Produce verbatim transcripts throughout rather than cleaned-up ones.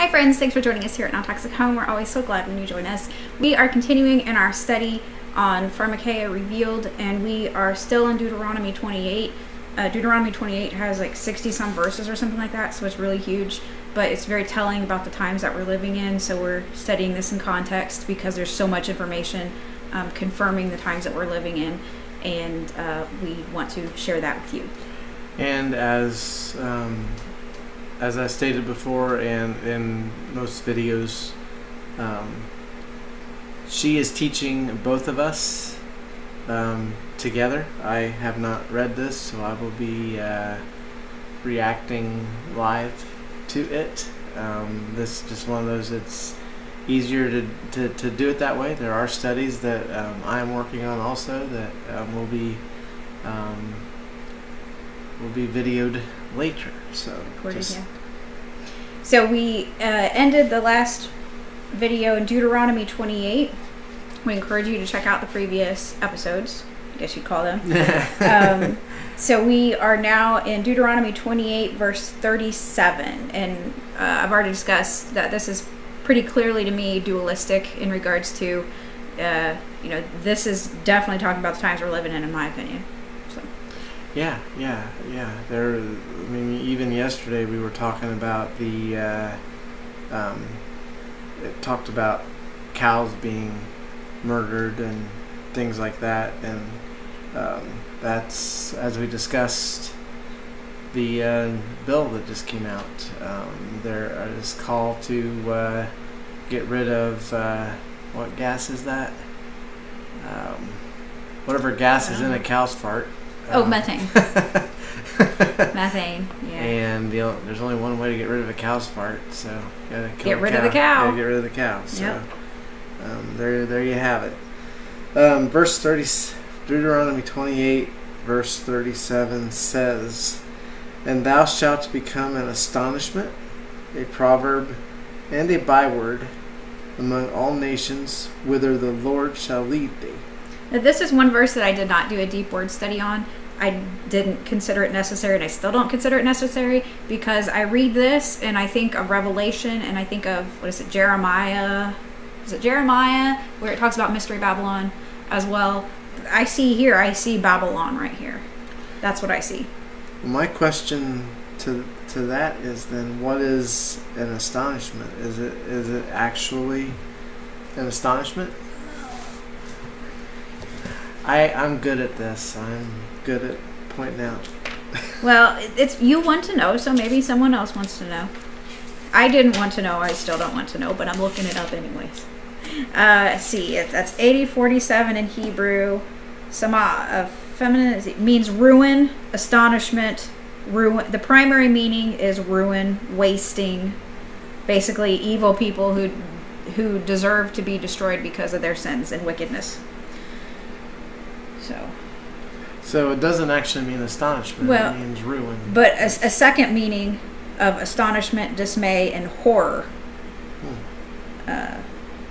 Hi friends, thanks for joining us here at Non Toxic Home. We're always so glad when you join us. We are continuing in our study on Pharmakeia Revealed, and we are still in Deuteronomy twenty-eight. Uh, Deuteronomy twenty-eight has like sixty some verses or something like that, so it's really huge, but it's very telling about the times that we're living in, so we're studying this in context because there's so much information um, confirming the times that we're living in, and uh, we want to share that with you. And as um, as I stated before and in most videos, um, she is teaching both of us um, together. I have not read this, so I will be uh, reacting live to it. Um, this is just one of those, it's easier to, to, to do it that way. There are studies that um, I am working on also that um, will be um, will be videoed later. So, just yeah. So we uh, ended the last video in Deuteronomy twenty-eight. We encourage you to check out the previous episodes, I guess you'd call them. um, so we are now in Deuteronomy twenty-eight, verse thirty-seven, and uh, I've already discussed that this is pretty clearly to me dualistic in regards to, uh, you know, this is definitely talking about the times we're living in, in my opinion. So. Yeah, yeah, yeah. There, I mean, even yesterday we were talking about the. Uh, um, it talked about cows being murdered and things like that, and um, that's as we discussed the uh, bill that just came out. Um, there is a call to uh, get rid of uh, what gas is that? Um, whatever gas is in a cow's fart. Oh, um, methane. Methane. Yeah. And the, there's only one way to get rid of a cow's fart, so gotta kill get rid cow. of the cow. Gotta get rid of the cow. So yep. um, there, there you have it. Um, verse thirty, Deuteronomy twenty-eight, verse thirty-seven says, "And thou shalt become an astonishment, a proverb, and a byword among all nations, whither the Lord shall lead thee." Now, this is one verse that I did not do a deep word study on. I didn't consider it necessary, and I still don't consider it necessary, because I read this and I think of Revelation, and I think of, what is it, Jeremiah? Is it Jeremiah? Where it talks about Mystery Babylon as well. I see here, I see Babylon right here. That's what I see. My question to to that is then, what is an astonishment? Is it is it actually an astonishment? I I'm good at this. I'm good at pointing out. Well, it's you want to know, so maybe someone else wants to know. I didn't want to know. I still don't want to know, but I'm looking it up anyways. Uh, see, it, that's eighty forty-seven in Hebrew. Sama, a feminine, it means ruin, astonishment, ruin. The primary meaning is ruin, wasting, basically evil people who who deserve to be destroyed because of their sins and wickedness. So. So it doesn't actually mean astonishment, well, it means ruin. But a, a second meaning of astonishment, dismay, and horror. Hmm. Uh,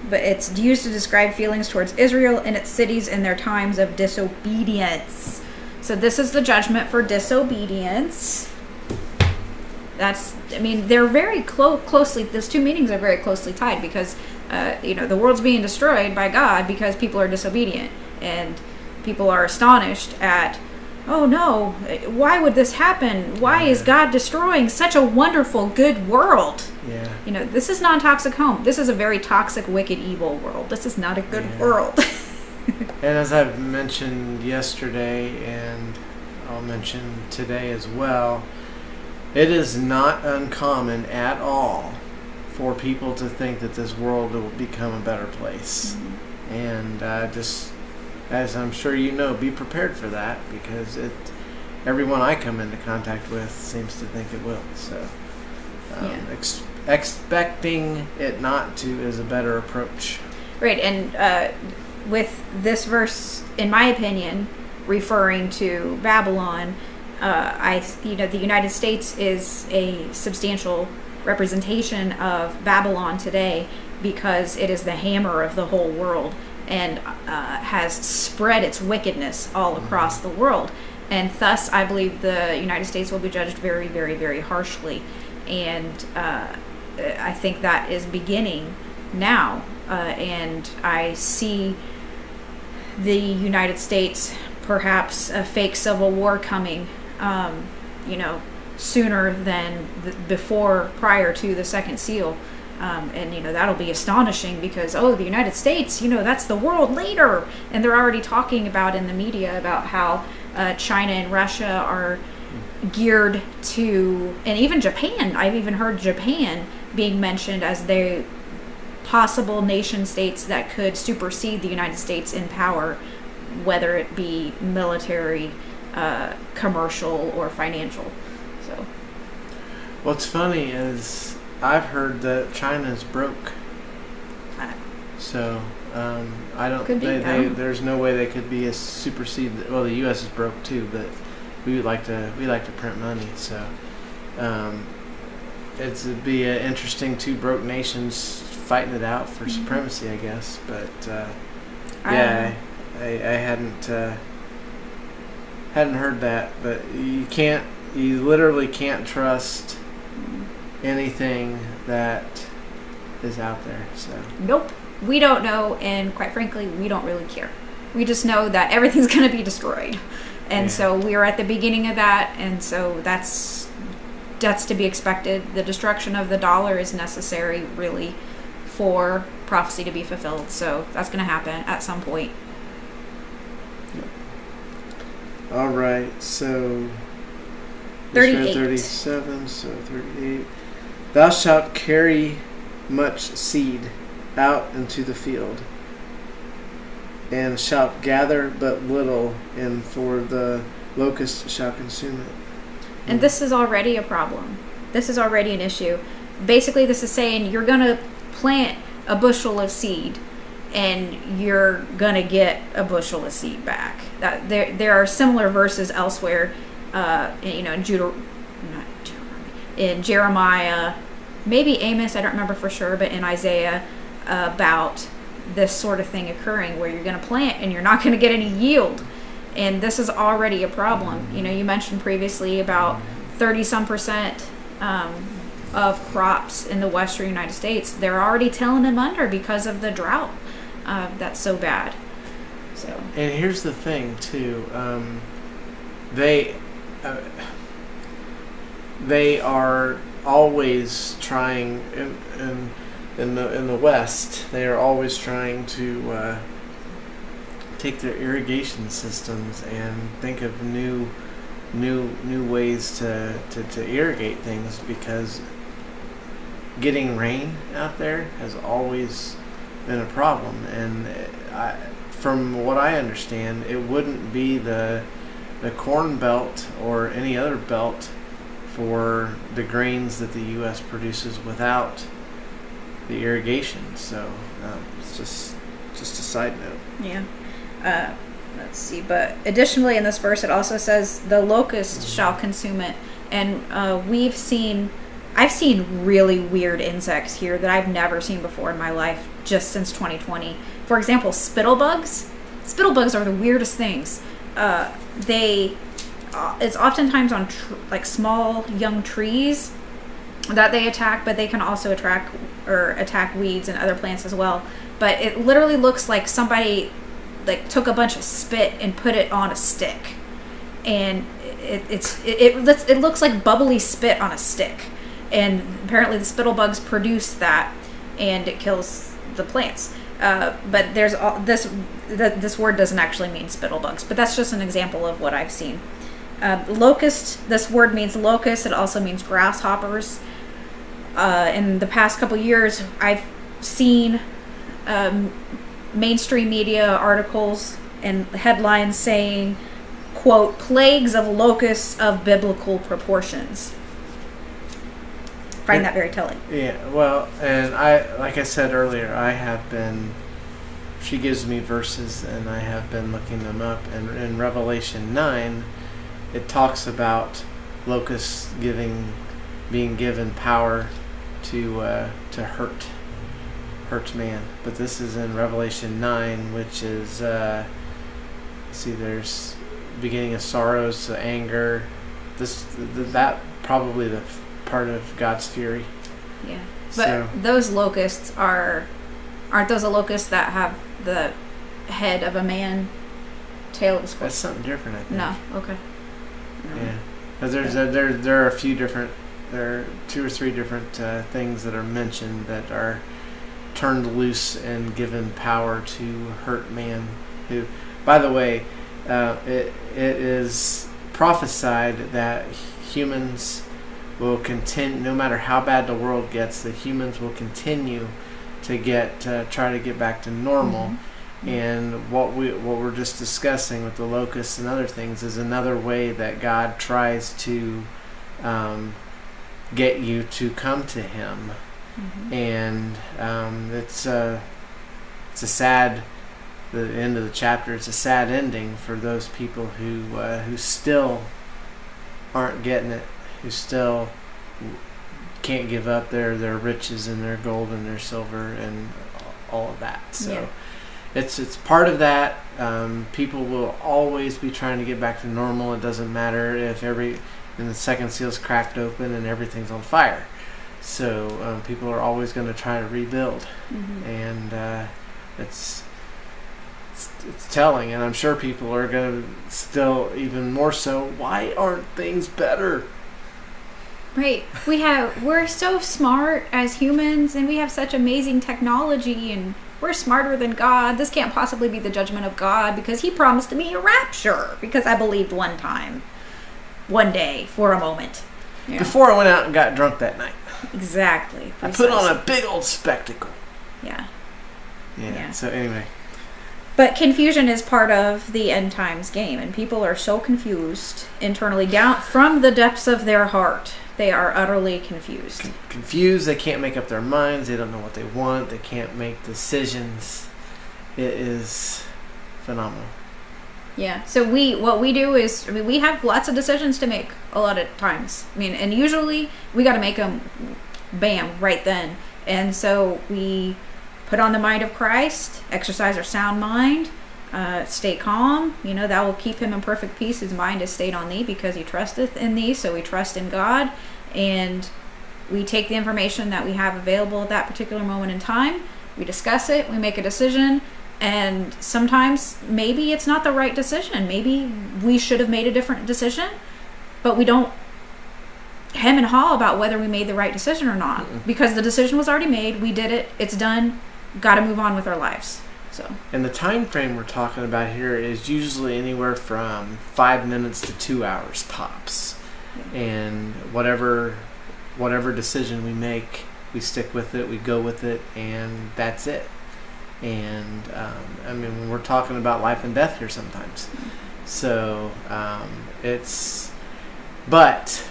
but it's used to describe feelings towards Israel and its cities in their times of disobedience. So this is the judgment for disobedience. That's, I mean, they're very clo closely, those two meanings are very closely tied, because, uh, you know, the world's being destroyed by God because people are disobedient. And people are astonished at, oh no, why would this happen? Why yeah. is God destroying such a wonderful, good world? Yeah. You know, this is non-toxic home. This is a very toxic, wicked, evil world. This is not a good yeah. world. And as I've mentioned yesterday, and I'll mention today as well, it is not uncommon at all for people to think that this world will become a better place. Mm-hmm. And uh, just... as I'm sure you know, be prepared for that, because it, everyone I come into contact with seems to think it will. So um, yeah. ex expecting it not to is a better approach. Right, and uh, with this verse, in my opinion, referring to Babylon, uh, I you know the United States is a substantial representation of Babylon today, because it is the hammer of the whole world, and uh, has spread its wickedness all across the world. And thus, I believe the United States will be judged very, very, very harshly. And uh, I think that is beginning now, uh, and I see the United States perhaps a fake civil war coming, um, you know, sooner than the, before prior to the second seal. Um, and, you know, that'll be astonishing because, oh, the United States, you know, that's the world leader. And they're already talking about in the media about how uh, China and Russia are geared to, and even Japan. I've even heard Japan being mentioned as the possible nation states that could supersede the United States in power, whether it be military, uh, commercial, or financial. So, what's funny is I've heard that China's broke, so um, I don't. Could be, they, they, um, there's no way they could be a supersede. Well, the U S is broke too, but we would like to we like to print money, so um, it's, it'd be uh, interesting. Two broke nations fighting it out for mm-hmm. supremacy, I guess. But uh, yeah, I, I, I hadn't uh, hadn't heard that. But you can't, you literally can't trust anything that is out there. So nope, we don't know, and quite frankly, we don't really care. We just know that everything's going to be destroyed. And yeah. So we are at the beginning of that, and so that's that's to be expected. The destruction of the dollar is necessary, really, for prophecy to be fulfilled. So that's going to happen at some point. Yep. All right, so thirty-eight. thirty-seven, so thirty-eight. Thou shalt carry much seed out into the field, and shalt gather but little, and for the locust shall consume it. And this is already a problem. This is already an issue. Basically, this is saying you're going to plant a bushel of seed, and you're going to get a bushel of seed back. That, there, there are similar verses elsewhere, uh, you know, in, Judah, not Deuteronomy, in Jeremiah, maybe Amos, I don't remember for sure, but in Isaiah, uh, about this sort of thing occurring where you're going to plant and you're not going to get any yield. And this is already a problem. You know, you mentioned previously about thirty some percent um, of crops in the western United States, they're already telling them under because of the drought uh, that's so bad. So, and here's the thing too, um, they uh, they are always trying, and, and In the in the West, they are always trying to uh, take their irrigation systems and think of new, new, new ways to, to, to irrigate things, because getting rain out there has always been a problem. And I, from what I understand, it wouldn't be the the Corn Belt or any other belt for the grains that the U S produces without the irrigation. So um, it's just just a side note. Yeah. Uh, let's see. But additionally, in this verse, it also says the locust mm-hmm. shall consume it. And uh, we've seen, I've seen really weird insects here that I've never seen before in my life, just since twenty twenty. For example, spittlebugs. Spittlebugs are the weirdest things. Uh, they, uh, it's oftentimes on tr like small young trees that they attack, but they can also attract or attack weeds and other plants as well. But it literally looks like somebody like took a bunch of spit and put it on a stick, and it, it's it, it it looks like bubbly spit on a stick. And apparently the spittlebugs produce that, and it kills the plants. Uh, but there's all, this th this word doesn't actually mean spittlebugs, but that's just an example of what I've seen. Uh, locust. This word means locust. It also means grasshoppers. Uh, in the past couple years, I've seen um, mainstream media articles and headlines saying, quote, plagues of locusts of biblical proportions. I find it, that very telling. Yeah, well, and I, like I said earlier, I have been, she gives me verses and I have been looking them up, and in Revelation nine, it talks about locusts giving being given power to uh, to hurt hurt man. But this is in Revelation nine, which is uh, see, there's beginning of sorrows, to anger. This th that probably the f part of God's fury. Yeah. But so. those locusts are, aren't those the locusts that have the head of a man, tail of a squirrel? That's something different, I think. No, okay. No. Yeah. There's yeah. A, there, there are a few different, there are two or three different uh, things that are mentioned that are turned loose and given power to hurt man. Who, by the way, uh, it, it is prophesied that humans will continue, no matter how bad the world gets, that humans will continue to get, uh, try to get back to normal. Mm-hmm. And what, we, what we're just discussing with the locusts and other things is another way that God tries to um, get you to come to Him. Mm-hmm. And um, it's, uh, it's a sad, the end of the chapter, it's a sad ending for those people who, uh, who still aren't getting it, who still can't give up their, their riches and their gold and their silver and all of that. So yeah. it's, it's part of that. Um, people will always be trying to get back to normal. It doesn't matter if every, and the second seal's cracked open and everything's on fire. So um, people are always going to try to rebuild. Mm-hmm. And uh, it's, it's it's telling. And I'm sure people are going to still even more so, why aren't things better? Right. We have, we're so smart as humans, and we have such amazing technology, and we're smarter than God. This can't possibly be the judgment of God, because He promised me a rapture because I believed one time, one day, for a moment. Yeah. Before I went out and got drunk that night. Exactly. Precisely. I put on a big old spectacle. Yeah. yeah. Yeah. So anyway. But confusion is part of the end times game, and people are so confused internally, down from the depths of their heart. They are utterly confused. Con confused. They can't make up their minds. They don't know what they want. They can't make decisions. It is phenomenal. Yeah. So we, what we do is, I mean, we have lots of decisions to make a lot of times. I mean, and usually we got to make them, bam, right then. And so we put on the mind of Christ, exercise our sound mind, uh, stay calm. You know, that will keep him in perfect peace. His mind is stayed on thee because he trusteth in thee. So we trust in God, and we take the information that we have available at that particular moment in time. We discuss it. We make a decision. And sometimes maybe it's not the right decision. Maybe we should have made a different decision, but we don't hem and haw about whether we made the right decision or not. Mm-mm. Because the decision was already made. We did it. It's done. Got to move on with our lives. So. And the time frame we're talking about here is usually anywhere from five minutes to two hours tops. Yeah. And whatever, whatever decision we make, we stick with it, we go with it, and that's it. And um, I mean, we're talking about life and death here sometimes. So um, it's, but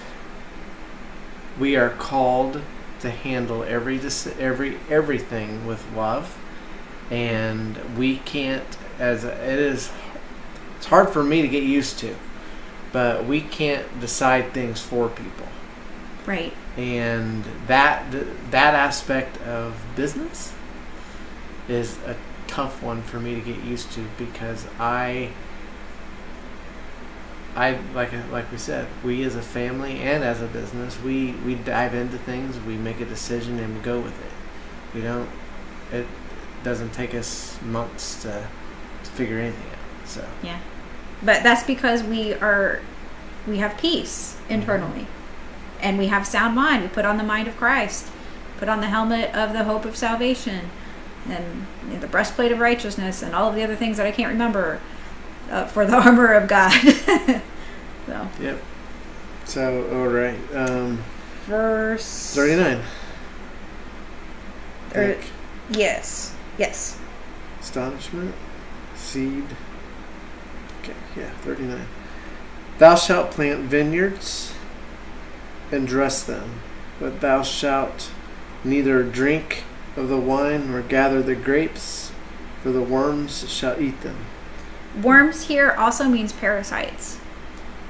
we are called to handle every every everything with love, and we can't, as it is, it's hard for me to get used to, but we can't decide things for people. Right. And that that aspect of business is a tough one for me to get used to, because I, I like like we said, we as a family and as a business, we we dive into things, we make a decision, and we go with it. We don't. It doesn't take us months to, to figure anything out. So yeah, but that's because we are, we have peace internally, mm-hmm. and we have sound mind. We put on the mind of Christ, put on the helmet of the hope of salvation, and you know, the breastplate of righteousness, and all of the other things that I can't remember, uh, for the armor of God. So. Yep. So, all right. Um, Verse thirty-nine. Er, yes. Yes. Astonishment, seed. Okay. Yeah. thirty-nine. Thou shalt plant vineyards and dress them, but thou shalt neither drink of the wine or gather the grapes, for the worms shall eat them. Worms here also means parasites,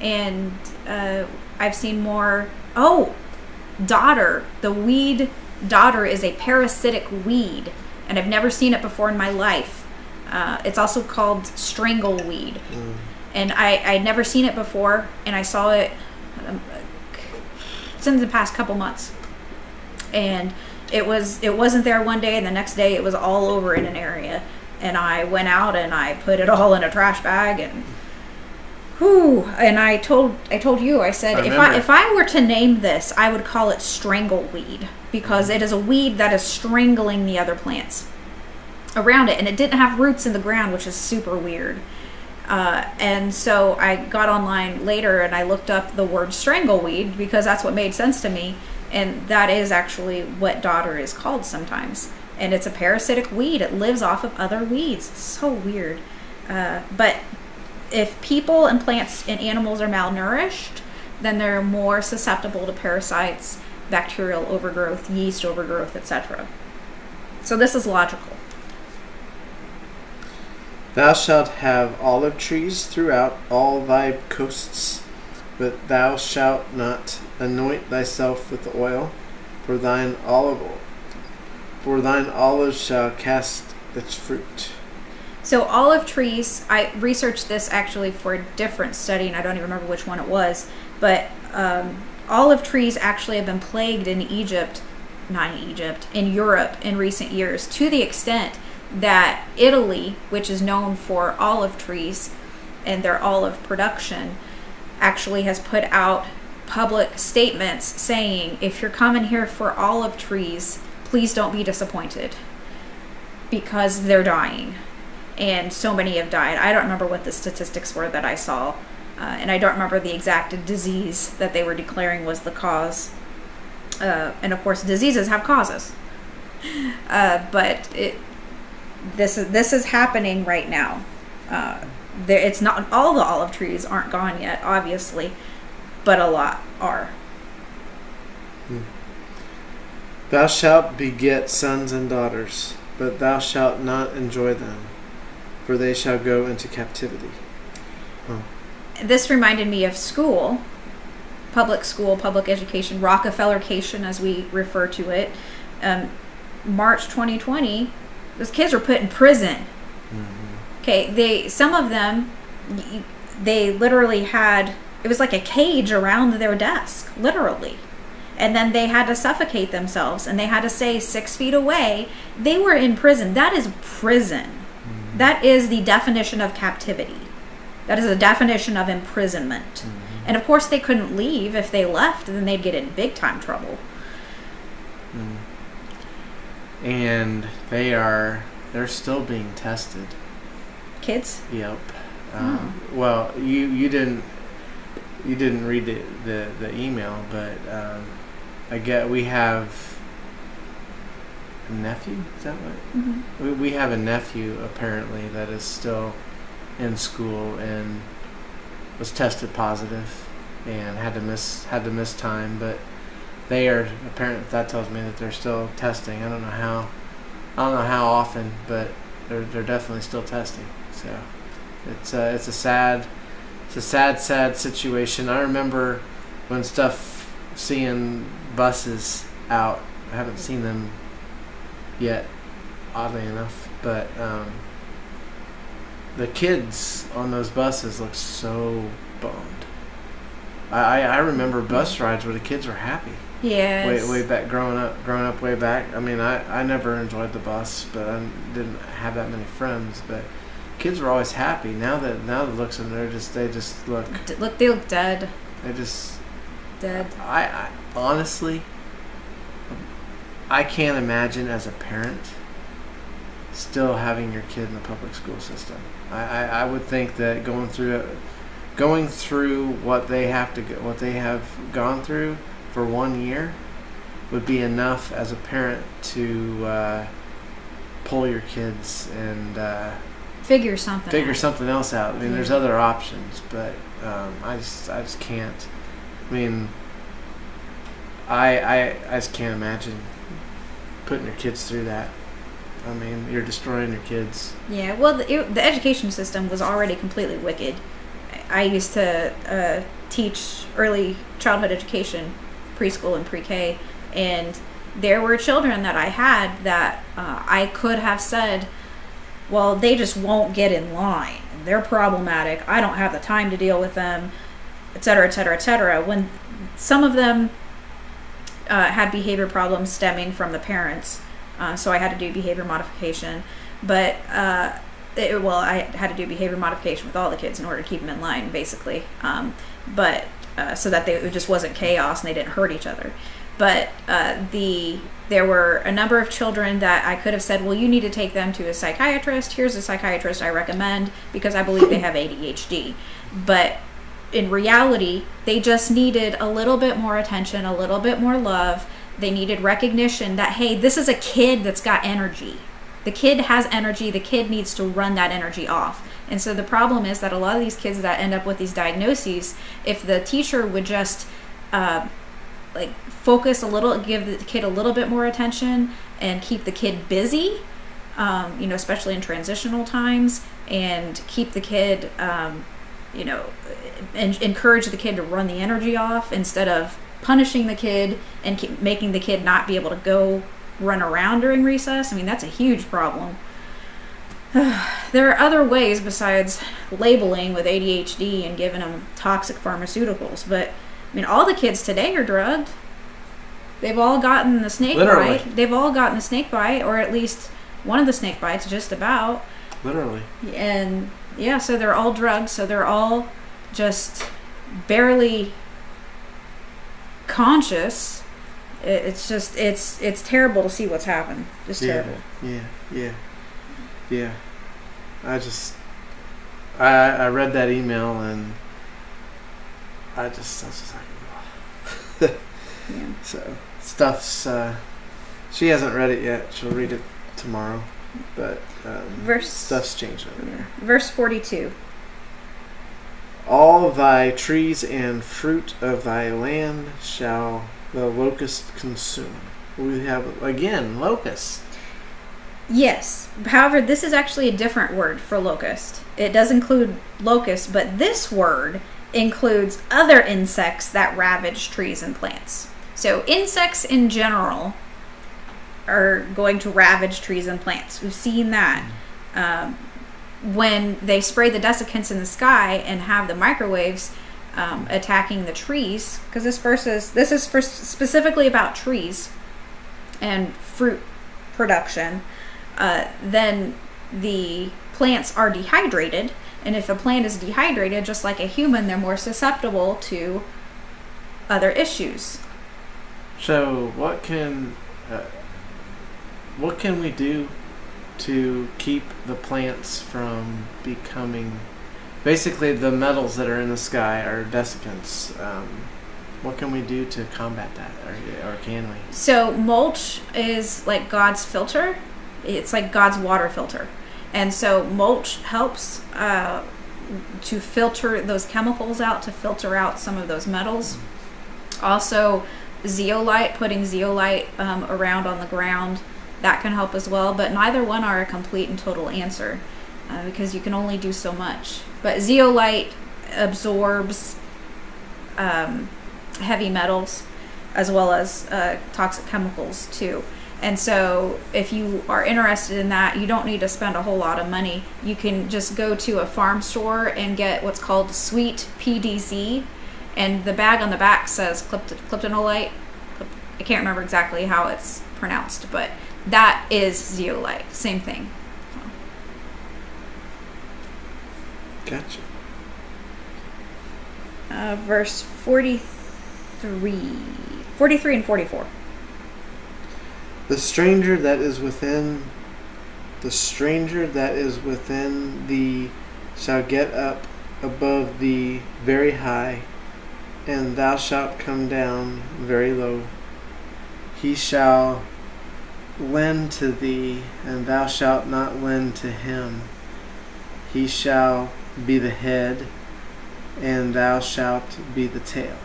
and uh, I've seen more. Oh, dodder, the weed dodder is a parasitic weed, and I've never seen it before in my life. Uh, it's also called strangleweed, mm. and I I'd never seen it before, and I saw it um, since the past couple months. and it was it wasn't there one day, and the next day it was all over in an area, and I went out and I put it all in a trash bag, and whew, and I told I told you, I said, I if I if I were to name this, I would call it strangleweed, because it is a weed that is strangling the other plants around it, and it didn't have roots in the ground, which is super weird. Uh, and so I got online later and I looked up the word strangleweed, because that's what made sense to me, and that is actually what dodder is called sometimes, and it's a parasitic weed. It lives off of other weeds. It's so weird. Uh, but if people and plants and animals are malnourished, then they're more susceptible to parasites, bacterial overgrowth, yeast overgrowth, et cetera. So this is logical. Thou shalt have olive trees throughout all thy coasts, but thou shalt not anoint thyself with oil, for thine olive oil, for thine olive shall cast its fruit. So olive trees, I researched this actually for a different study, and I don't even remember which one it was, but um, olive trees actually have been plagued in Egypt, not in Egypt, in Europe in recent years, to the extent that Italy, which is known for olive trees and their olive production, actually has put out public statements saying, if you're coming here for olive trees, please don't be disappointed, because they're dying. And so many have died. I don't remember what the statistics were that I saw, uh, and I don't remember the exact disease that they were declaring was the cause. Uh, and of course, diseases have causes. Uh, but it This is this is happening right now. Uh, there, it's not all the olive trees aren't gone yet, obviously, but a lot are. Hmm. Thou shalt beget sons and daughters, but thou shalt not enjoy them, for they shall go into captivity. Oh. This reminded me of school, public school, public education, Rockefellercation, as we refer to it. Um, March twenty twenty. Those kids are put in prison. Okay, mm-hmm. they some of them, they literally had, it was like a cage around their desk, literally. And then they had to suffocate themselves, and they had to stay six feet away. They were in prison. That is prison. Mm-hmm. That is the definition of captivity. That is the definition of imprisonment. Mm-hmm. And of course they couldn't leave. If they left, then they'd get in big time trouble. Mm-hmm. And they are, they're still being tested. Kids? Yep. Um, oh. Well, you, you didn't, you didn't read the, the, the email, but um, I get, we have a nephew, is that what? Mm-hmm. we, we have a nephew, apparently, that is still in school and was tested positive and had to miss, had to miss time, but they are apparently, that tells me that they're still testing. I don't know how, I don't know how often, but they're they're definitely still testing. So it's uh, it's a sad, it's a sad sad situation. I remember when stuff, seeing buses out. I haven't seen them yet, oddly enough, but um, the kids on those buses look so bummed. I I remember bus rides where the kids were happy. Yeah. Way way back, growing up, growing up way back. I mean, I, I never enjoyed the bus, but I didn't have that many friends. But kids were always happy. Now that now the looks of them, they're just they just look. D look, they look dead. They just dead. I, I honestly, I can't imagine as a parent still having your kid in the public school system. I I, I would think that going through it, going through what they have to go, what they have gone through for one year would be enough as a parent to uh, pull your kids and uh, figure something figure out. something else out. I mean, there's other options, but um, I just I just can't. I mean, I I I just can't imagine putting your kids through that. I mean, you're destroying your kids. Yeah. Well, the, it, the education system was already completely wicked. I used to uh, teach early childhood education, preschool and pre-K, and there were children that I had that uh, I could have said, well, they just won't get in line. They're problematic. I don't have the time to deal with them, et cetera, et cetera, et cetera. When some of them uh, had behavior problems stemming from the parents, uh, so I had to do behavior modification. But uh, it, well, I had to do behavior modification with all the kids in order to keep them in line, basically. Um, but uh, so that they, it just wasn't chaos and they didn't hurt each other. But uh, the there were a number of children that I could have said, well, you need to take them to a psychiatrist. Here's a psychiatrist I recommend because I believe they have A D H D. But in reality, they just needed a little bit more attention, a little bit more love. They needed recognition that, hey, this is a kid that's got energy. The kid has energy. The kid needs to run that energy off. And so the problem is that a lot of these kids that end up with these diagnoses, if the teacher would just uh, like focus a little, give the kid a little bit more attention and keep the kid busy, um, you know, especially in transitional times, and keep the kid, um, you know, en encourage the kid to run the energy off instead of punishing the kid and keep making the kid not be able to go run around during recess. I mean, that's a huge problem. There are other ways besides labeling with A D H D and giving them toxic pharmaceuticals, but I mean, all the kids today are drugged. They've all gotten the snake Literally. bite. They've all gotten the snake bite, or at least one of the snake bites, just about. Literally. And yeah, so they're all drugged, so they're all just barely conscious. It's just, it's it's terrible to see what's happened. Just yeah, terrible. Yeah, yeah, yeah. I just, I, I read that email and I just, I was just like, yeah. So, stuff's, uh, she hasn't read it yet. She'll read it tomorrow. But um, verse, stuff's changed over there. Verse forty-two. All thy trees and fruit of thy land shall the locust consume. We have, again, locust. Yes. However, this is actually a different word for locust. It does include locust, but this word includes other insects that ravage trees and plants. So insects in general are going to ravage trees and plants. We've seen that. Um, when they spray the desiccants in the sky and have the microwaves um, attacking the trees, because this verse is, this is for specifically about trees and fruit production, uh, then the plants are dehydrated. And if a plant is dehydrated, just like a human, they're more susceptible to other issues. So what can uh, what can we do to keep the plants from becoming, basically the metals that are in the sky are desiccants. Um, what can we do to combat that, or, or can we? So mulch is like God's filter. It's like God's water filter. And so mulch helps uh, to filter those chemicals out, to filter out some of those metals. Also, zeolite, putting zeolite um, around on the ground, that can help as well. But neither one are a complete and total answer uh, because you can only do so much. But zeolite absorbs um, heavy metals as well as uh, toxic chemicals too. And so if you are interested in that, you don't need to spend a whole lot of money. You can just go to a farm store and get what's called Sweet P D Z. And the bag on the back says Cliptonolite. I can't remember exactly how it's pronounced, but that is zeolite. Same thing. Gotcha. Uh, verse forty-three, forty-three and forty-four. The stranger that is within, the stranger that is within thee shall get up above thee very high, and thou shalt come down very low. He shall lend to thee, and thou shalt not lend to him. He shall be the head, and thou shalt be the tail.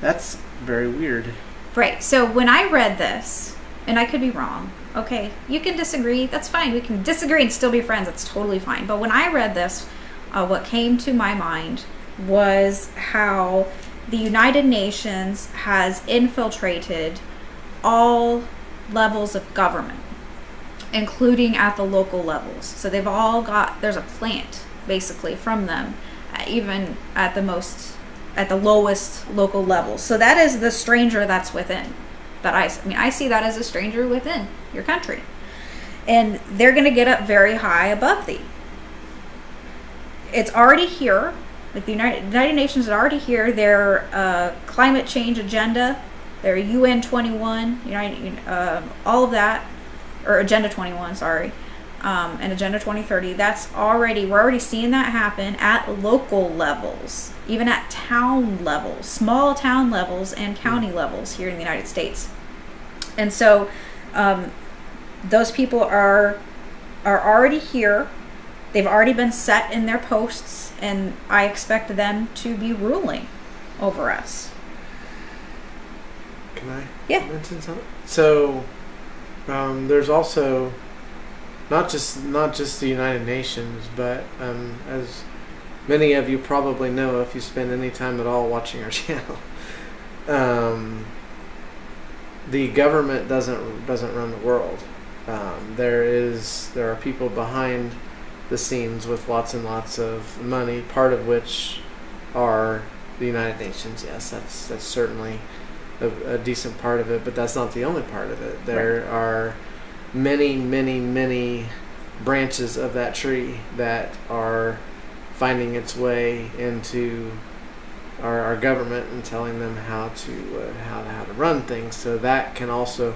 That's very weird. Right, so when I read this, and I could be wrong. Okay, you can disagree. That's fine. We can disagree and still be friends. That's totally fine. But when I read this, uh, what came to my mind was how the United Nations has infiltrated all levels of government, including at the local levels. So they've all got, there's a plant basically from them, even at the most, at the lowest local level. So that is the stranger that's within. that I, I mean, I see that as a stranger within your country. And they're going to get up very high above thee. It's already here. Like the United, United Nations is already here. Their uh, climate change agenda, their U N twenty-one, United, uh, all of that, or Agenda twenty-one, sorry, um, and Agenda twenty thirty, that's already, we're already seeing that happen at local levels, even at town levels, small town levels and county levels here in the United States. And so um, those people are, are already here. They've already been set in their posts, and I expect them to be ruling over us. Can I yeah. mention something? So um, there's also not just not just the United Nations, but um, as many of you probably know, if you spend any time at all watching our channel, um, the government doesn't doesn't run the world. Um, there is there are people behind the scenes with lots and lots of money, part of which are the United Nations. Yes, that's that's certainly a, a decent part of it, but that's not the only part of it. There right. are many, many, many branches of that tree that are finding its way into our, our government and telling them how to uh, how to how to run things. So that can also,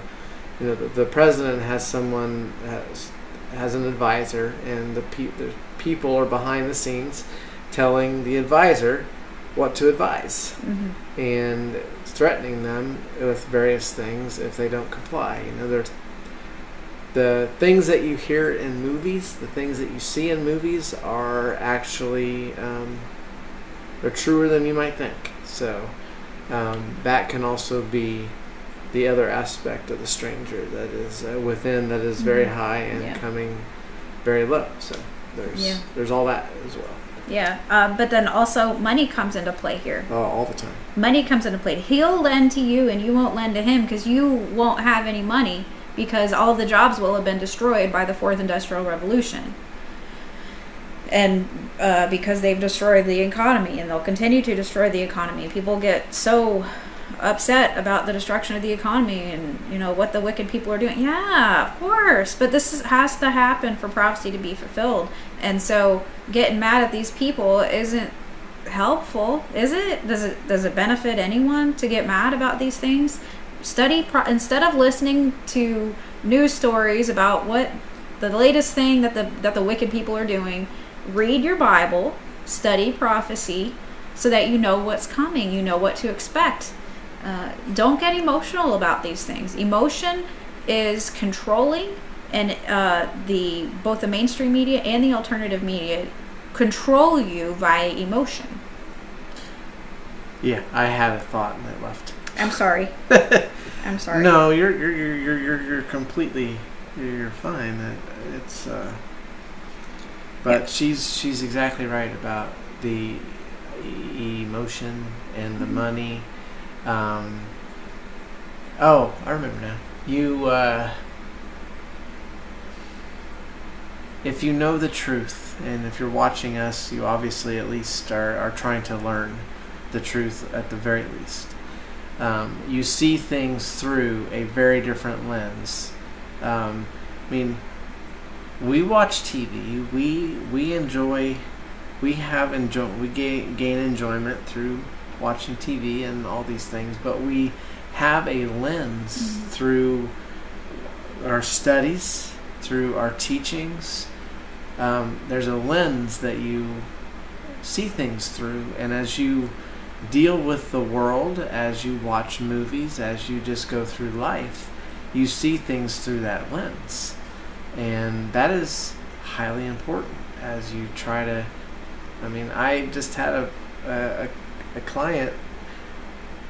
you know, the, the president has someone. Has, has an advisor, and the, pe the people are behind the scenes telling the advisor what to advise, mm-hmm. and threatening them with various things if they don't comply. You know, there's the things that you hear in movies, the things that you see in movies are actually um, they're truer than you might think. So um, that can also be the other aspect of the stranger that is uh, within, that is very mm-hmm. high and yeah. coming very low. So there's yeah. there's all that as well. Yeah, uh, but then also money comes into play here. Oh, all the time. Money comes into play. He'll lend to you and you won't lend to him because you won't have any money, because all the jobs will have been destroyed by the Fourth Industrial Revolution. And uh, because they've destroyed the economy, and they'll continue to destroy the economy. People get so upset about the destruction of the economy and, you know, what the wicked people are doing. Yeah, of course, but this is, has to happen for prophecy to be fulfilled. And so getting mad at these people isn't helpful, is it? Does it does it benefit anyone to get mad about these things? Study pro instead of listening to news stories about what the latest thing that the that the wicked people are doing. Read your Bible, study prophecy, so that you know what's coming, you know what to expect. Uh, don't get emotional about these things. Emotion is controlling, and uh, the both the mainstream media and the alternative media control you via emotion. Yeah, I had a thought and it left. I'm sorry. I'm sorry. No, you're you're you're you're you're completely you're fine. It, it's uh, but yep. she's she's exactly right about the emotion and the mm-hmm. money. Um, oh, I remember now. You, uh, if you know the truth, and if you're watching us, you obviously at least are, are trying to learn the truth at the very least. Um, you see things through a very different lens. Um, I mean, we watch T V, we, we enjoy, we have enjoy, we gain, gain enjoyment through watching T V and all these things, but we have a lens mm-hmm. through our studies, through our teachings. Um, there's a lens that you see things through, and as you deal with the world, as you watch movies, as you just go through life, you see things through that lens. And that is highly important as you try to, I mean, I just had a, a, a A client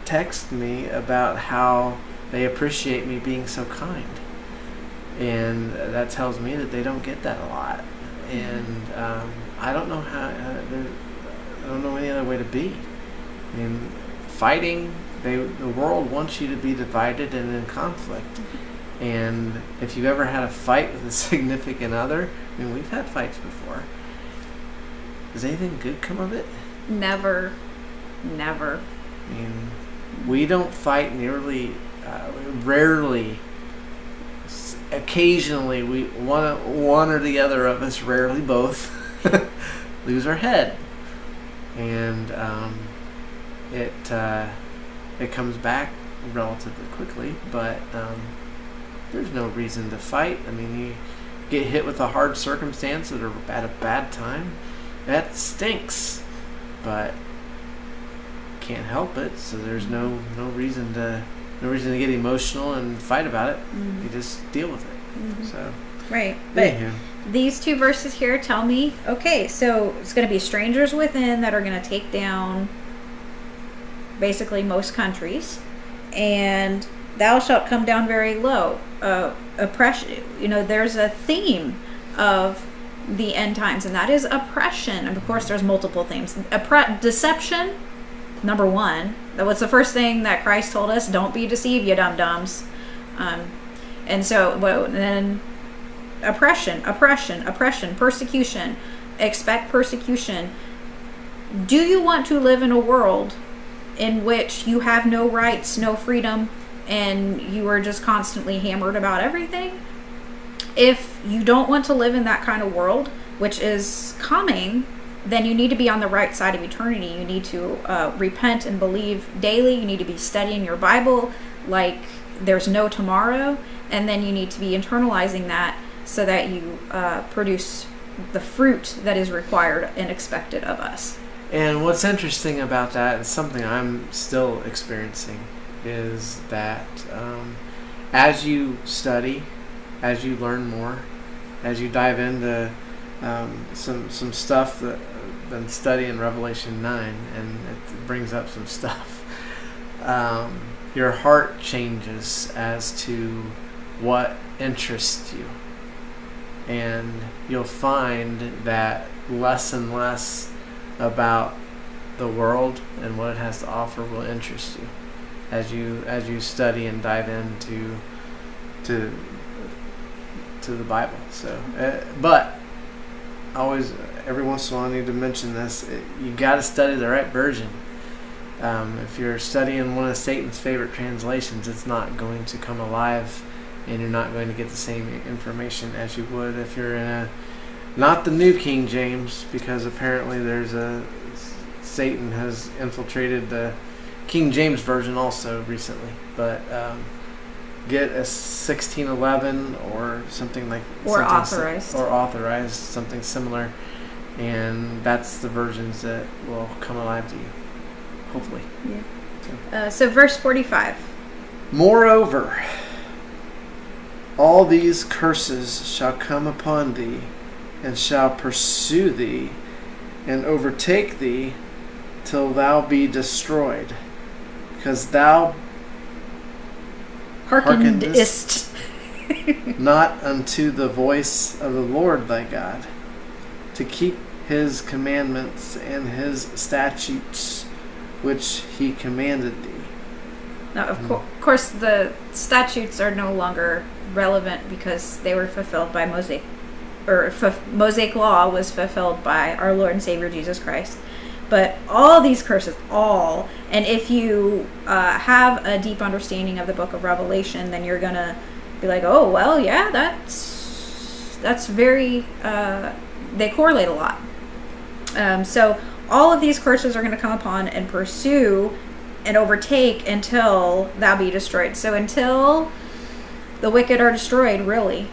texted me about how they appreciate me being so kind, and that tells me that they don't get that a lot. Mm-hmm. And um, I don't know how. Uh, I don't know any other way to be. I mean, fighting. They the world wants you to be divided and in conflict. Mm-hmm. And if you've ever had a fight with a significant other, I mean, we've had fights before. Does anything good come of it? Never. Never. I mean, we don't fight nearly uh, rarely, occasionally, we one, one or the other of us, rarely both, lose our head. And um, it uh, it comes back relatively quickly, but um, there's no reason to fight. I mean, you get hit with a hard circumstance at a, at a bad time, that stinks, but can't help it. So there's no no reason to no reason to get emotional and fight about it. Mm-hmm. You just deal with it. Mm-hmm. So right, but. Anywho. These two verses here tell me, okay, so it's going to be strangers within that are going to take down basically most countries, and thou shalt come down very low. Uh, oppression, you know, there's a theme of the end times, and that is oppression. And of course, there's multiple themes. Oppre- deception, number one. That was the first thing that Christ told us: don't be deceived, you dum dums. Um, and so, well, then. Oppression, oppression, oppression, persecution. Expect persecution. Do you want to live in a world in which you have no rights, no freedom, and you are just constantly hammered about everything? If you don't want to live in that kind of world, which is coming, then you need to be on the right side of eternity. You need to uh, repent and believe daily. You need to be studying your Bible like there's no tomorrow, and then you need to be internalizing that, so that you uh, produce the fruit that is required and expected of us. And what's interesting about that, and something I'm still experiencing, is that um, as you study, as you learn more, as you dive into um, some some stuff that I've been studying Revelation nine, and it brings up some stuff, um, your heart changes as to what interests you. And you'll find that less and less about the world and what it has to offer will interest you as you as you study and dive into to to the Bible. So, uh, but always, every once in a while, I need to mention this: it, you got to study the right version. Um, if you're studying one of Satan's favorite translations, it's not going to come alive. And you're not going to get the same information as you would if you're in a, not the New King James, because apparently there's a, Satan has infiltrated the King James Version also recently, but um, get a sixteen eleven or something like or something authorized si- or authorized something similar, and that's the versions that will come alive to you, hopefully. Yeah. So, uh, so verse forty-five. Moreover, all these curses shall come upon thee, and shall pursue thee, and overtake thee, till thou be destroyed, because thou hearkenedest not unto the voice of the Lord thy God, to keep his commandments and his statutes which he commanded thee. Now, of, co- of course, the statutes are no longer relevant because they were fulfilled by Mosaic, or f- Mosaic law was fulfilled by our Lord and Savior Jesus Christ. But all these curses, all, and if you uh, have a deep understanding of the Book of Revelation, then you're gonna be like, oh well, yeah, that's that's very. Uh, they correlate a lot. Um, so all of these curses are gonna come upon and pursue and overtake until thou be destroyed. So until the wicked are destroyed, really,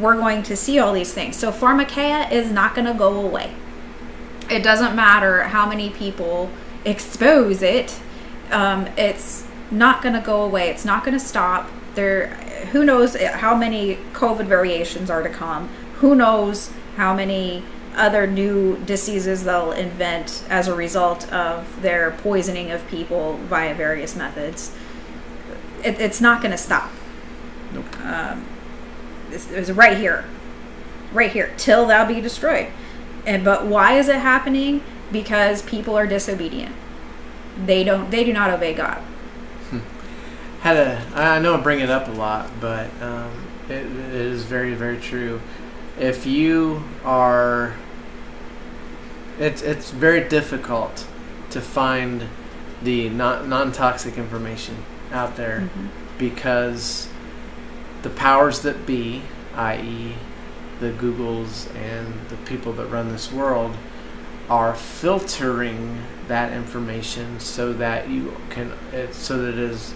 we're going to see all these things. So Pharmakeia is not going to go away. It doesn't matter how many people expose it. Um, it's not going to go away. It's not going to stop. There, who knows how many COVID variations are to come? Who knows how many other new diseases they'll invent as a result of their poisoning of people via various methods? It, it's not going to stop. Nope. Um, it was right here, right here, till thou be destroyed. And but why is it happening? Because people are disobedient. They don't. They do not obey God. Hmm. Had a. I know I bring it up a lot, but um, it, it is very, very true. If you are, it's it's very difficult to find the non non toxic information. out there, mm-hmm. because the powers that be, that is the Googles and the people that run this world, are filtering that information so that you can, it, so that it is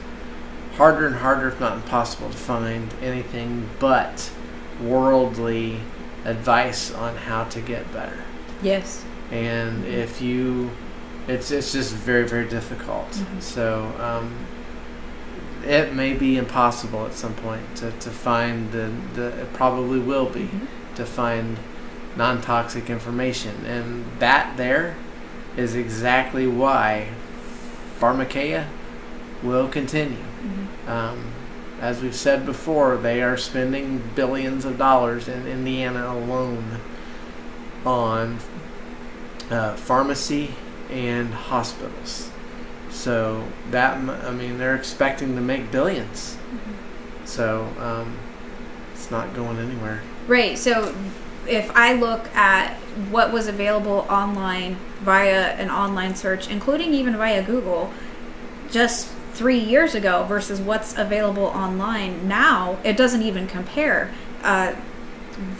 harder and harder, if not impossible, to find anything but worldly advice on how to get better. Yes. And mm-hmm. if you, it's it's just very, very difficult. Mm-hmm. So um, it may be impossible at some point to, to find the, the, it probably will be, mm-hmm. to find non-toxic information. And that there is exactly why Pharmakeia will continue. Mm-hmm. Um, as we've said before, they are spending billions of dollars in Indiana alone on uh, pharmacy and hospitals. So that, I mean, they're expecting to make billions. Mm-hmm. So um, it's not going anywhere. Right. So if I look at what was available online via an online search, including even via Google, just three years ago versus what's available online now, it doesn't even compare. Uh,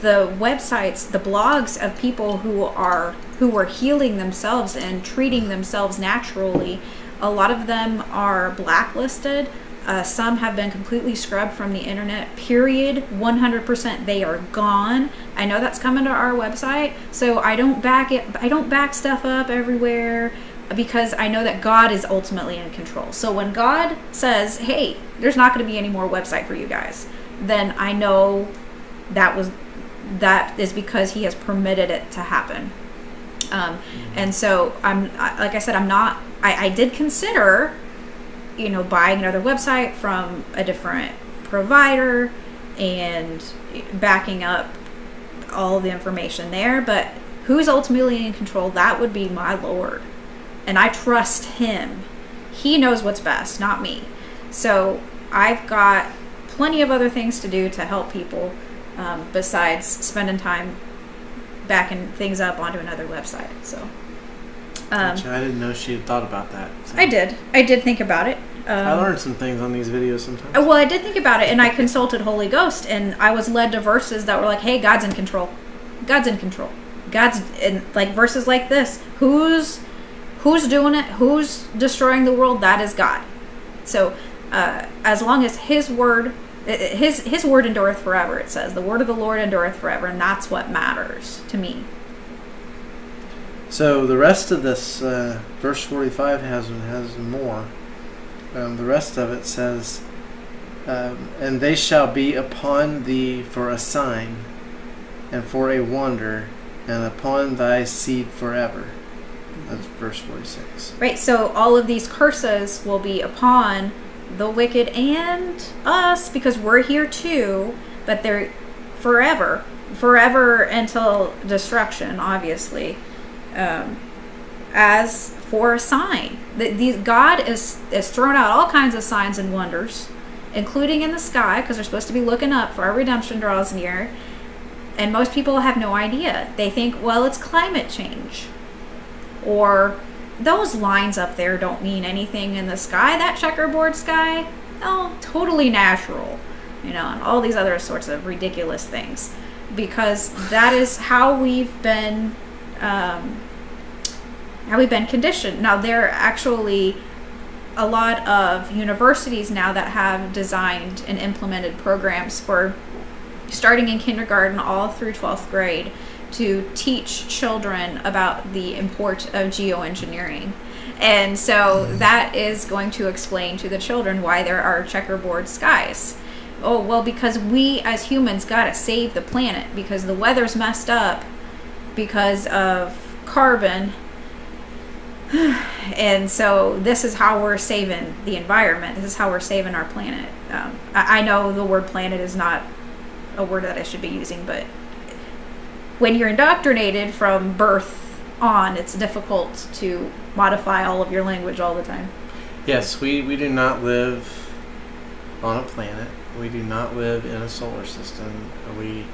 the websites, the blogs of people who are who were healing themselves and treating themselves naturally, a lot of them are blacklisted. Uh, some have been completely scrubbed from the internet, period. one hundred percent they are gone. I know that's coming to our website, so I don't back it. I don't back stuff up everywhere, because I know that God is ultimately in control. So when God says, hey, there's not going to be any more website for you guys, then I know that was that is because he has permitted it to happen. Um, and so I'm, like I said, I'm not, I, I did consider, you know, buying another website from a different provider and backing up all the information there, but who's ultimately in control? That would be my Lord, and I trust him. He knows what's best, not me. So I've got plenty of other things to do to help people um, besides spending time backing things up onto another website. So Um, I didn't know she had thought about that. So. I did. I did think about it. Um, I learned some things on these videos sometimes. Well, I did think about it, and I consulted Holy Ghost, and I was led to verses that were like, hey, God's in control. God's in control. God's in, like, verses like this. Who's who's doing it? Who's destroying the world? That is God. So uh, as long as his word, his, his word endureth forever, it says. The word of the Lord endureth forever, and that's what matters to me. So the rest of this, uh, verse forty-five has has more. Um, the rest of it says, um, and they shall be upon thee for a sign, and for a wonder, and upon thy seed forever. That's verse forty-six. Right, so all of these curses will be upon the wicked and us, because we're here too, but they're forever. Forever until destruction, obviously. Um, as for a sign, that these God is is thrown out all kinds of signs and wonders, including in the sky, because they're supposed to be looking up for our redemption draws near, and most people have no idea. They think, well, it's climate change, or those lines up there don't mean anything in the sky. That checkerboard sky, oh, totally natural, you know, and all these other sorts of ridiculous things, because that is how we've been. Um, how we've been conditioned. Now, there are actually a lot of universities now that have designed and implemented programs for starting in kindergarten all through twelfth grade to teach children about the import of geoengineering. And so that is going to explain to the children why there are checkerboard skies. Oh, well, because we as humans gotta save the planet, because the weather's messed up because of carbon, and so this is how we're saving the environment. This is how we're saving our planet. Um, I, I know the word planet is not a word that I should be using, but when you're indoctrinated from birth on, it's difficult to modify all of your language all the time. Yes, we, we do not live on a planet. We do not live in a solar system. We...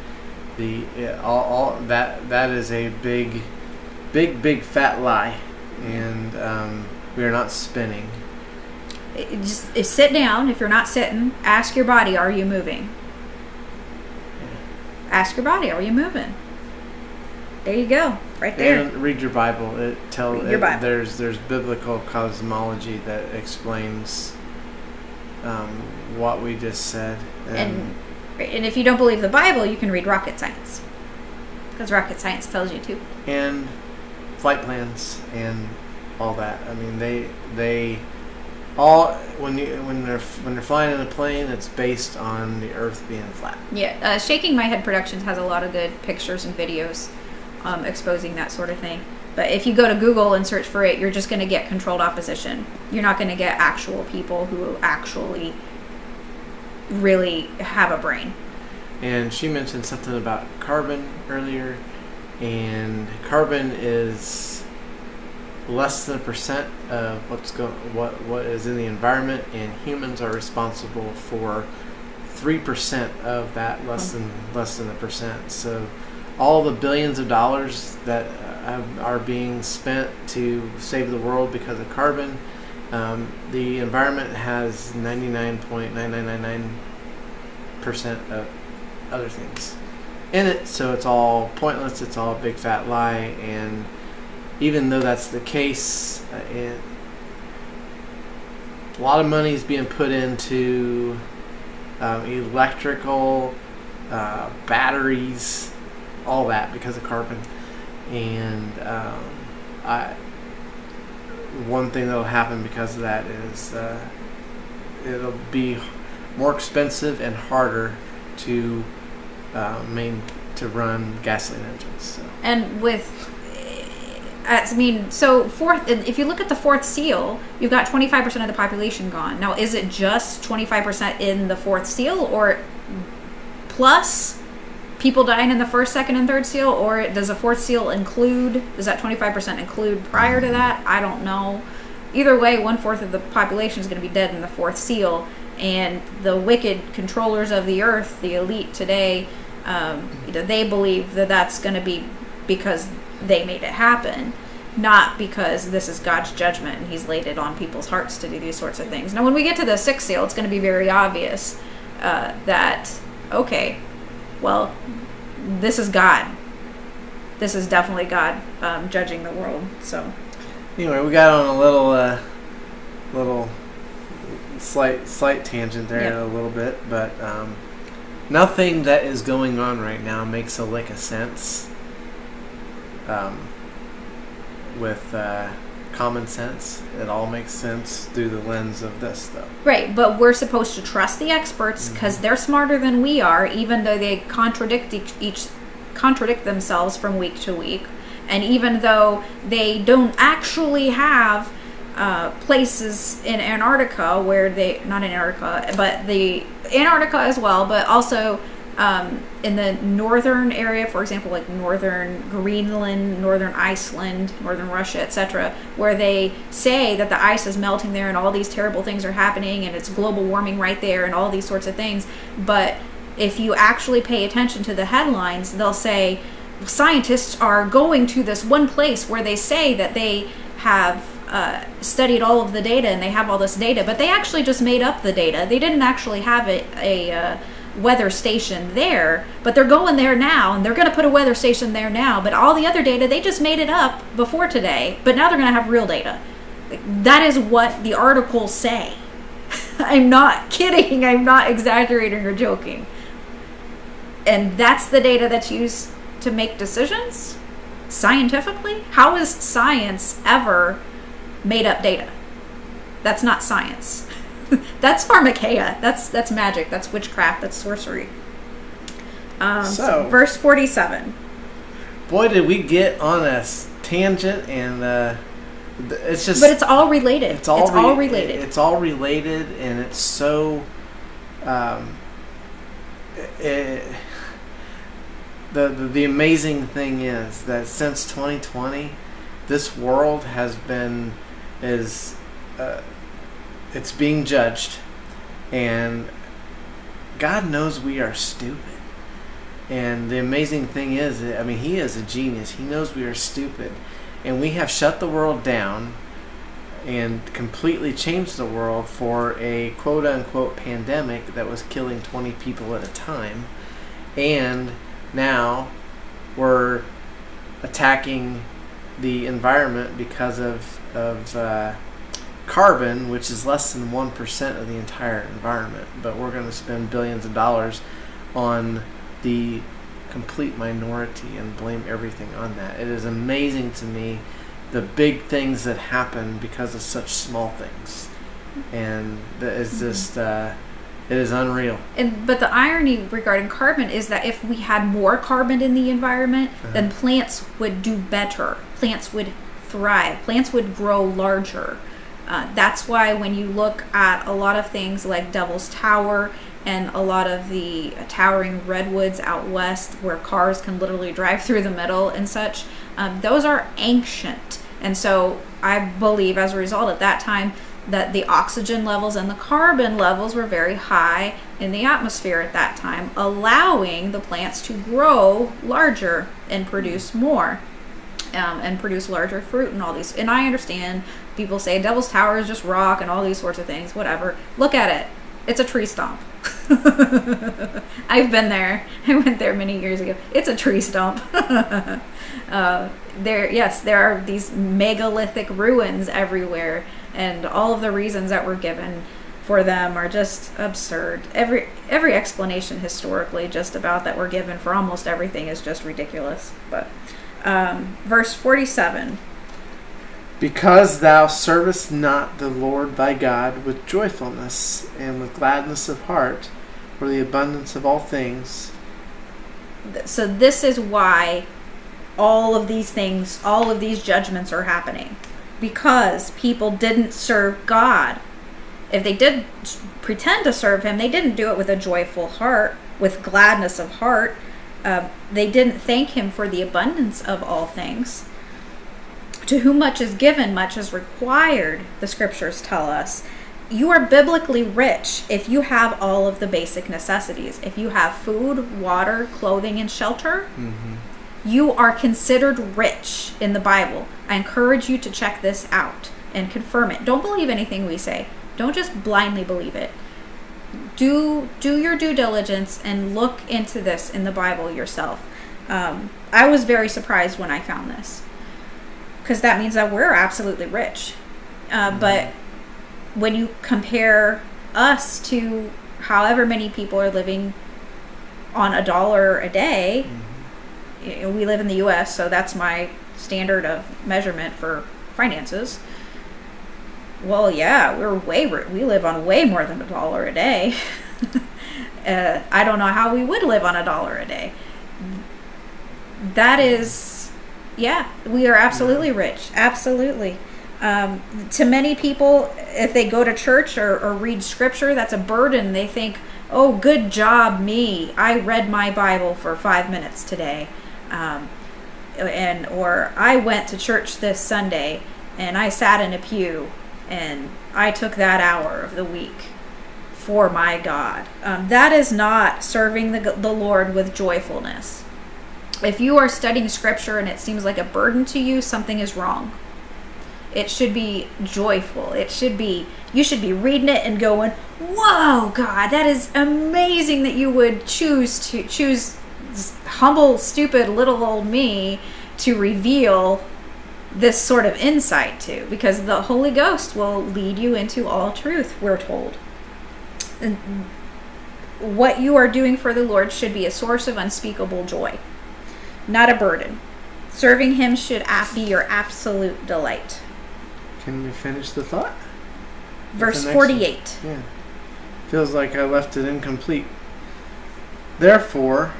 The it, all, all that that is a big, big, big fat lie, and um, we are not spinning. Just sit down. If you're not sitting, ask your body, are you moving? Ask your body, are you moving? There you go, right there. And read your Bible. It tells there's there's biblical cosmology that explains um, what we just said. And, and and if you don't believe the Bible, you can read rocket science, because rocket science tells you to. And flight plans and all that. I mean, they they. All when you when they're when they're flying in a plane, it's based on the Earth being flat. Yeah, uh, Shaking My Head Productions has a lot of good pictures and videos um, exposing that sort of thing. But if you go to Google and search for it, you're just going to get controlled opposition. You're not going to get actual people who actually really have a brain. And she mentioned something about carbon earlier, and carbon is less than a percent of what's go what what is in the environment, and humans are responsible for three percent of that, less than less than a percent. So all the billions of dollars that uh, are being spent to save the world because of carbon, um, the environment has ninety-nine point nine nine nine nine percent of other things in it. So it's all pointless. It's all a big fat lie. And even though that's the case, uh, it, a lot of money is being put into um, electrical, uh, batteries, all that because of carbon. And um, I, one thing that will happen because of that is uh, it'll be more expensive and harder to uh, main, to run gasoline engines. So. And with I mean, so fourth, if you look at the fourth seal, you've got twenty-five percent of the population gone. Now, is it just twenty-five percent in the fourth seal, or plus people dying in the first, second, and third seal? Or does the fourth seal include, does that twenty-five percent include prior to that? I don't know. Either way, one-fourth of the population is going to be dead in the fourth seal. And the wicked controllers of the earth, the elite today, um, you know, they believe that that's going to be because they made it happen, not because this is God's judgment and he's laid it on people's hearts to do these sorts of things. Now, when we get to the sixth seal, it's going to be very obvious uh, that, okay, well, this is God. This is definitely God um, judging the world. So, anyway, we got on a little, uh, little slight, slight tangent there, yeah, a little bit, but um, nothing that is going on right now makes a lick of sense. Um, with uh, common sense, it all makes sense through the lens of this, though. Right, but we're supposed to trust the experts because mm-hmm. they're smarter than we are, even though they contradict each, each contradict themselves from week to week, and even though they don't actually have uh, places in Antarctica where they not in Antarctica, but the Antarctica as well, but also. Um, in the northern area, for example, like northern Greenland, northern Iceland, northern Russia, et cetera, where they say that the ice is melting there and all these terrible things are happening and it's global warming right there and all these sorts of things. But if you actually pay attention to the headlines, they'll say scientists are going to this one place where they say that they have uh, studied all of the data and they have all this data, but they actually just made up the data. They didn't actually have a... a uh, weather station there, but they're going there now and they're going to put a weather station there now, but all the other data, they just made it up before today, but now they're going to have real data. That is what the articles say. I'm not kidding. I'm not exaggerating or joking. And that's the data that's used to make decisions scientifically. How is science ever made up data? That's not science. That's pharmakeia. That's that's magic. That's witchcraft. That's sorcery. Um, so, so, verse forty-seven. Boy, did we get on a tangent, and uh, it's just. But it's all related. It's all, it's re all related. It, it's all related, and it's so. Um, it, the, the the amazing thing is that since twenty twenty, this world has been is. Uh, It's being judged, and God knows we are stupid. And the amazing thing is, I mean, he is a genius. He knows we are stupid, and we have shut the world down and completely changed the world for a quote-unquote pandemic that was killing twenty people at a time. And now we're attacking the environment because of, of uh, carbon, which is less than one percent of the entire environment. But we're going to spend billions of dollars on the complete minority and blame everything on that. It is amazing to me the big things that happen because of such small things. And it's just... Uh, It is unreal. And but the irony regarding carbon is that if we had more carbon in the environment, uh-huh. then plants would do better. Plants would thrive. Plants would grow larger. Uh, that's why when you look at a lot of things like Devil's Tower and a lot of the towering redwoods out west where cars can literally drive through the middle and such, um, those are ancient. And so I believe as a result at that time, that the oxygen levels and the carbon levels were very high in the atmosphere at that time, allowing the plants to grow larger and produce more, um, and produce larger fruit and all these. And I understand people say Devil's Tower is just rock and all these sorts of things, whatever. Look at it. It's a tree stump. I've been there. I went there many years ago. It's a tree stump. uh, there, yes, there are these megalithic ruins everywhere. And all of the reasons that were given for them are just absurd. Every every explanation historically just about that we're given for almost everything is just ridiculous. But um, verse forty-seven. Because thou servest not the Lord thy God with joyfulness and with gladness of heart for the abundance of all things. So this is why all of these things, all of these judgments are happening. Because people didn't serve God. If they did pretend to serve him, they didn't do it with a joyful heart, with gladness of heart. Uh, they didn't thank him for the abundance of all things. To whom much is given, much is required, the scriptures tell us. You are biblically rich if you have all of the basic necessities. If you have food, water, clothing, and shelter, mm-hmm. you are considered rich in the Bible. I encourage you to check this out and confirm it. Don't believe anything we say. Don't just blindly believe it. Do do your due diligence and look into this in the Bible yourself. Um, I was very surprised when I found this, because that means that we're absolutely rich. Uh, mm-hmm. But when you compare us to however many people are living on a dollar a day, mm-hmm. we live in the U S, so that's my standard of measurement for finances. Well, yeah, we're way we live on way more than a dollar a day. uh, I don't know how we would live on a dollar a day. That is, yeah, we are absolutely rich, absolutely. Um, to many people, if they go to church or, or read scripture, that's a burden. They think, "Oh, good job, me! I read my Bible for five minutes today." Um, and or I went to church this Sunday and I sat in a pew and I took that hour of the week for my God. Um, that is not serving the, the Lord with joyfulness. If you are studying scripture and it seems like a burden to you, something is wrong. It should be joyful. It should be, you should be reading it and going, "Whoa, God, that is amazing that you would choose to choose humble, stupid, little old me to reveal this sort of insight to," because the Holy Ghost will lead you into all truth, we're told. And what you are doing for the Lord should be a source of unspeakable joy, not a burden. Serving him should be your absolute delight. Can you finish the thought? Verse forty-eight. Yeah. Feels like I left it incomplete. Therefore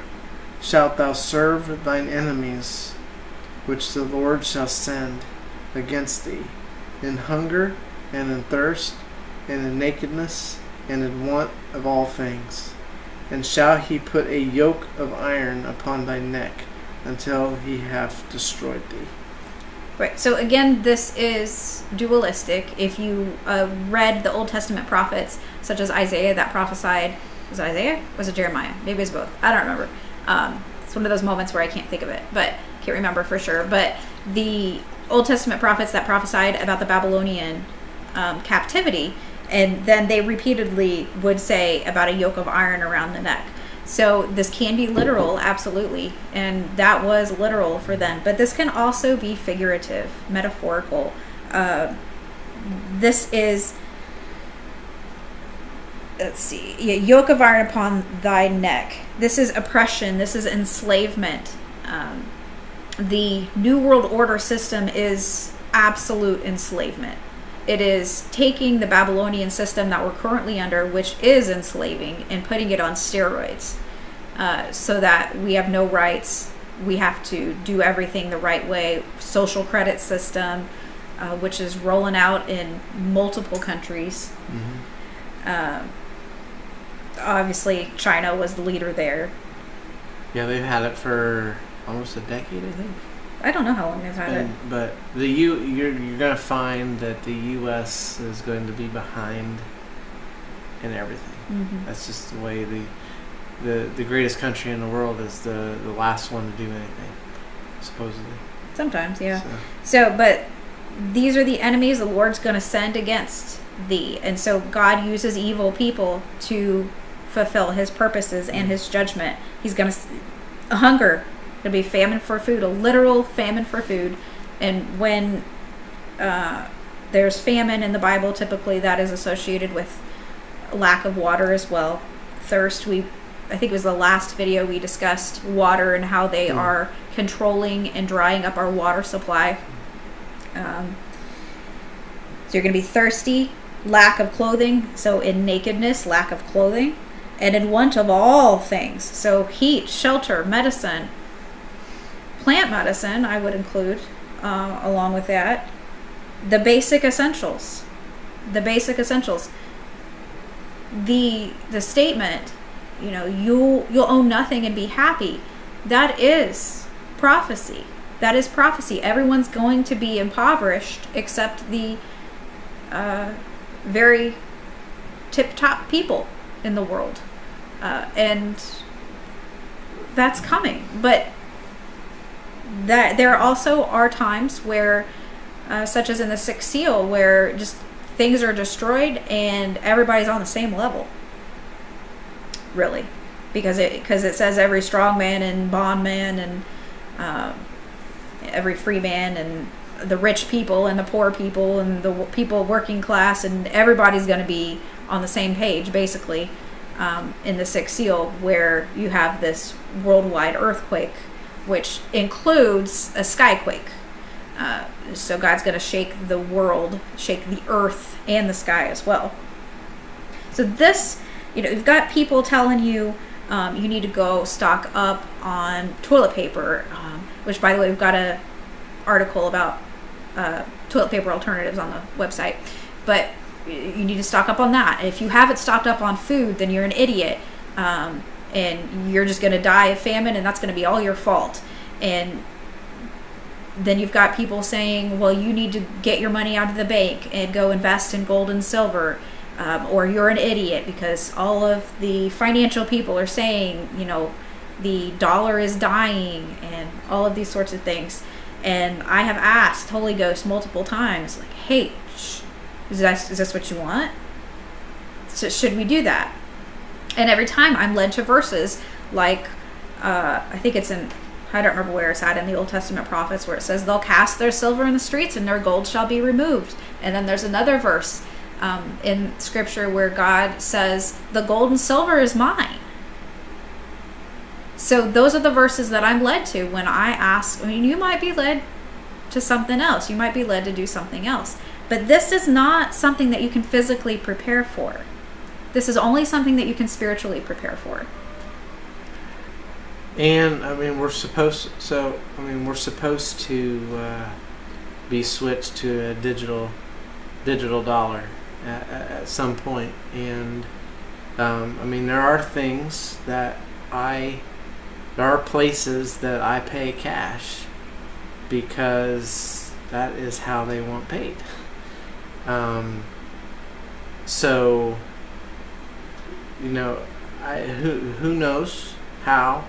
shalt thou serve thine enemies, which the Lord shall send against thee, in hunger, and in thirst, and in nakedness, and in want of all things. And shall he put a yoke of iron upon thy neck, until he hath destroyed thee. Right, so again, this is dualistic. If you uh, read the Old Testament prophets, such as Isaiah, that prophesied, was it Isaiah? Was it Jeremiah? Maybe it was both. I don't remember. Um, it's one of those moments where I can't think of it, but can't remember for sure. But the Old Testament prophets that prophesied about the Babylonian um, captivity, and then they repeatedly would say about a yoke of iron around the neck. So this can be literal, absolutely, and that was literal for them. But this can also be figurative, metaphorical. Uh, this is, let's see, yeah, yoke of iron upon thy neck. This is oppression. This is enslavement. Um, the New World Order system is absolute enslavement. It is taking the Babylonian system that we're currently under, which is enslaving, and putting it on steroids, uh, so that we have no rights. We have to do everything the right way. Social credit system, uh, which is rolling out in multiple countries. Mm-hmm. um, obviously, China was the leader there. Yeah, they've had it for almost a decade, I think. I don't know how long they've had it. But the U, you're you're gonna find that the U S is going to be behind in everything. Mm-hmm. That's just the way the the the greatest country in the world is the the last one to do anything, supposedly. Sometimes, yeah. So, so but these are the enemies the Lord's gonna send against thee, and so God uses evil people to fulfill His purposes and mm-hmm. His judgment. He's gonna uh, hunger. It'll be famine for food, a literal famine for food. And when uh, there's famine in the Bible, typically that is associated with lack of water as well. Thirst, we, I think it was the last video we discussed water and how they mm. are controlling and drying up our water supply. Um, so you're going to be thirsty, lack of clothing. So in nakedness, lack of clothing. And in want of all things. So heat, shelter, medicine. Plant medicine, I would include, uh, along with that, the basic essentials, the basic essentials. The the statement, you know, you'll you'll own nothing and be happy. That is prophecy. That is prophecy. Everyone's going to be impoverished except the uh, very tip-top people in the world, uh, and that's coming. But that there also are times where, uh, such as in the sixth seal, where just things are destroyed and everybody's on the same level, really, because it because it says every strong man and bond man and uh, every free man and the rich people and the poor people and the people working class, and everybody's going to be on the same page, basically, um, in the sixth seal, where you have this worldwide earthquake, which includes a skyquake. Uh, so God's going to shake the world, shake the earth and the sky as well. So this, you know, you've got people telling you um, you need to go stock up on toilet paper, um, which, by the way, we've got an article about uh, toilet paper alternatives on the website. But you need to stock up on that. If you haven't stocked up on food, then you're an idiot. Um, and you're just going to die of famine, and that's going to be all your fault. And then you've got people saying, well, you need to get your money out of the bank and go invest in gold and silver, um, or you're an idiot, because all of the financial people are saying, you know, the dollar is dying and all of these sorts of things. And I have asked Holy Ghost multiple times, like, hey, shh, is, this, is this what you want? So should we do that? And every time I'm led to verses like, uh, I think it's in, I don't remember where it's at in the Old Testament prophets, where it says, they'll cast their silver in the streets and their gold shall be removed. And then there's another verse um, in scripture where God says, the gold and silver is mine. So those are the verses that I'm led to when I ask. I mean, you might be led to something else. You might be led to do something else. But this is not something that you can physically prepare for. This is only something that you can spiritually prepare for. And I mean, we're supposed so I mean, we're supposed to uh, be switched to a digital digital dollar at, at some point. And um, I mean, there are things that I there are places that I pay cash because that is how they want paid. Um, so. You know, I, who who knows how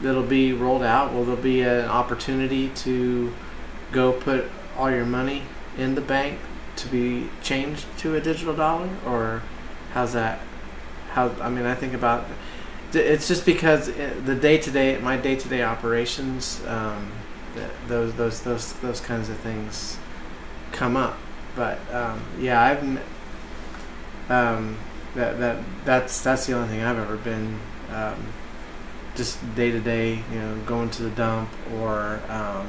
it'll be rolled out? Will there be an opportunity to go put all your money in the bank to be changed to a digital dollar? Or how's that? How I mean, I think about it's just because the day-to-day, my day-to-day operations, um, those those those those kinds of things come up. But um, yeah, I've um, that that that's that's the only thing I've ever been. Um, just day to day, you know, going to the dump or um,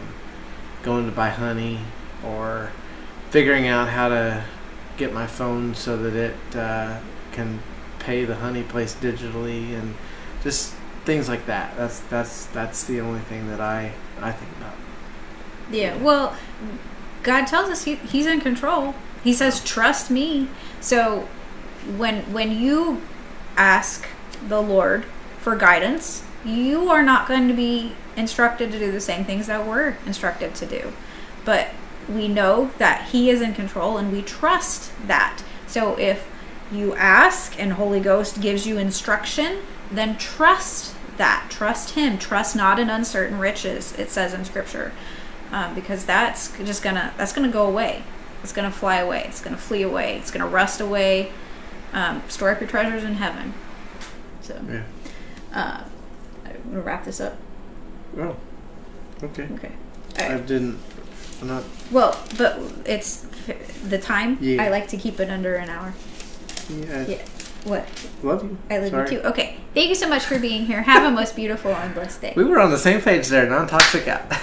going to buy honey or figuring out how to get my phone so that it uh, can pay the honey place digitally and just things like that. That's that's that's the only thing that I I think about. Yeah, well, God tells us he, He's in control. He says, "Trust me." So when when you ask the Lord for guidance, you are not going to be instructed to do the same things that we're instructed to do. But we know that He is in control and we trust that. So if you ask and Holy Ghost gives you instruction, then trust that. Trust Him. Trust not in uncertain riches, it says in Scripture. Um, because that's just gonna, that's gonna go away. It's gonna fly away. It's gonna flee away. It's gonna rust away. Um, store up your treasures in heaven. So. Yeah. Uh, I'm gonna wrap this up. Oh, okay. Okay. Right. I didn't. I'm not. Well, but it's the time. Yeah. I like to keep it under an hour. Yeah. Yeah. What? Love you. I love Sorry. you too. Okay. Thank you so much for being here. Have a most beautiful and blessed day. We were on the same page there. Non toxic out.